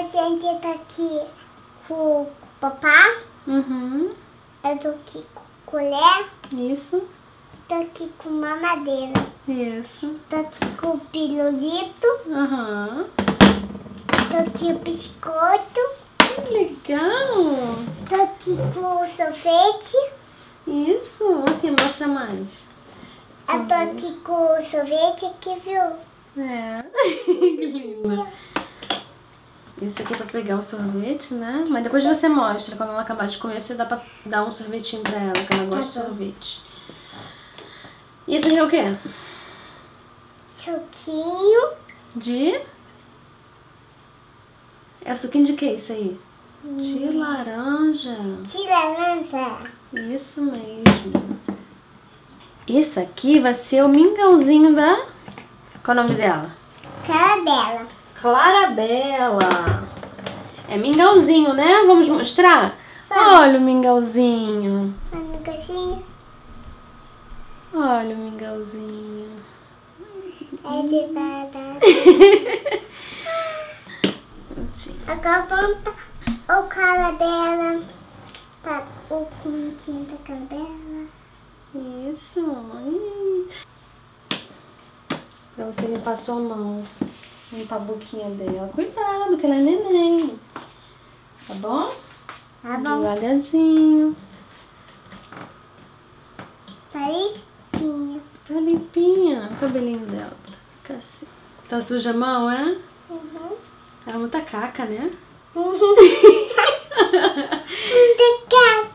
Hoje a gente tá aqui com o papá. Uhum. Eu tô aqui com o colher. Isso. Tô aqui com mamadeira. Isso. Tô aqui com o pirulito. Uhum. Tô aqui o biscoito. Que legal. Tô aqui com o sorvete. Isso. O que mostra mais? Eu tô aqui com o sorvete aqui, viu? É. Que lindo. Esse aqui é pra pegar o sorvete, né? Mas depois você mostra. Quando ela acabar de comer, você dá pra dar um sorvetinho pra ela, que ela gosta de sorvete. E esse aqui é o quê? Suquinho. De? É suquinho de que isso aí? De laranja. De laranja. Isso mesmo. Esse aqui vai ser o mingauzinho da... Qual é o nome dela? Clarabela. Clarabela. É mingauzinho, né? Vamos mostrar? Vamos. Olha o mingauzinho. Olha o mingauzinho. Olha o mingauzinho. É de barata. Agora vamos para o Clarabela. Para o pintinho da Clarabela. Isso. Para você limpar a sua mão. Limpar a boquinha dela. Cuidado, que ela é neném. Tá bom? Tá bom. Devagarzinho. Tá limpinha. Tá limpinha. O cabelinho dela. Fica assim. Tá suja a mão, é? Uhum. É muita caca, né? Uhum. Muita caca.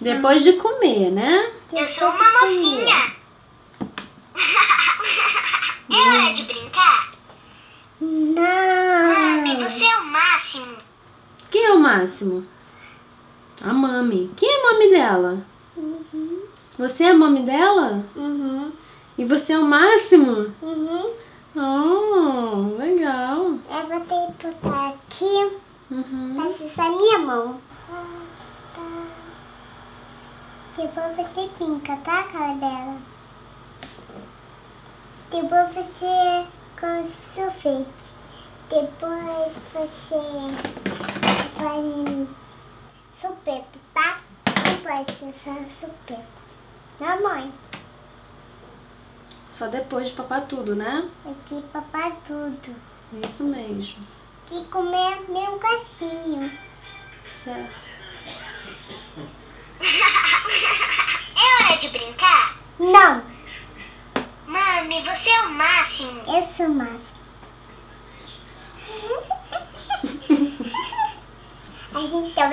Depois de comer, né? Eu sou uma mocinha. É hora de brincar? Não. Mami, você é o máximo. Quem é o máximo? A mami. Quem é a mami dela? Uhum. Você é a mami dela? Uhum. E você é o máximo? Uhum. Oh, legal. Eu vou ter que botar aqui. Uhum. Pra acessar minha mão. Depois você pinca, tá, Clarabela? Depois você com sorvete. Depois você faz sopeto, tá? Depois você só sopeto. Não, mãe? Só depois de papar tudo, né? Aqui papar tudo. Isso mesmo. E comer meu gatinho. Certo. É hora de brincar? Não. Mami, você é o máximo. Eu sou o máximo. A gente tá...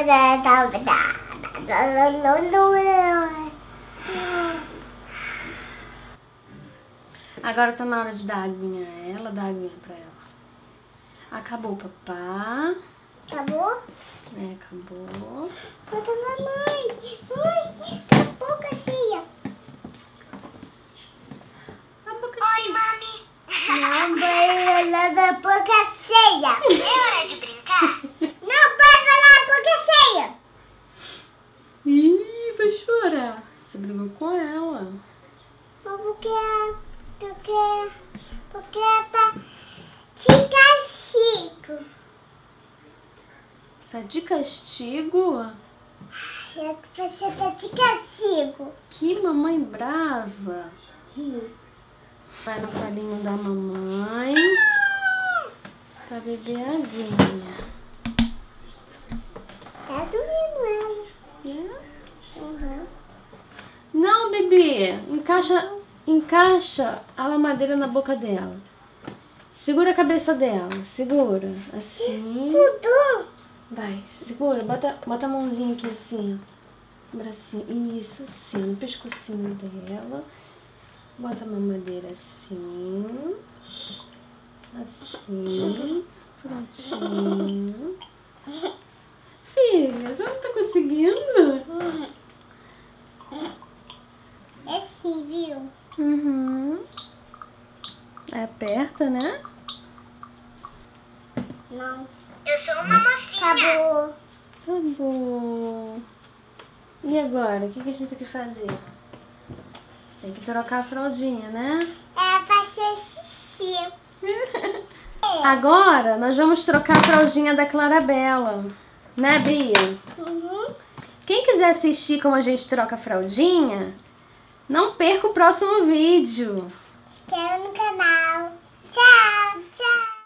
Agora tá na hora de dar aguinha a ela, dar aguinha pra ela. Acabou, papá. Acabou? É, acabou. Bota mamãe. Mãe, acabou a caixinha. Oi, mami. Mamãe, vai lá a boca cheia. É hora de brincar? Não pode falar a boca cheia. Ih, vai chorar. Você brigou com ela. Mas porque ela tá de castigo. Tá de castigo? Ai, você tá de castigo. Que mamãe brava. Vai no carinho da mamãe. Pra beber aguinha. Tá dormindo ela. É? Uhum. Não, bebê. Encaixa a mamadeira na boca dela. Segura a cabeça dela. Segura. Assim. Mudou. Vai, segura, bota a mãozinha aqui assim, ó. Bracinho, isso, assim, o pescocinho dela. Bota a mamadeira assim. Assim. Prontinho. Filha, você não tá conseguindo? É sim, viu? Uhum. Aperta, né? Não. Eu sou uma mocinha. Acabou. Acabou. E agora? O que a gente tem que fazer? Tem que trocar a fraldinha, né? É pra ser xixi. Agora nós vamos trocar a fraldinha da Clarabela, né, Bia? Uhum. Quem quiser assistir como a gente troca a fraldinha, não perca o próximo vídeo. Se inscreva no canal. Tchau, tchau.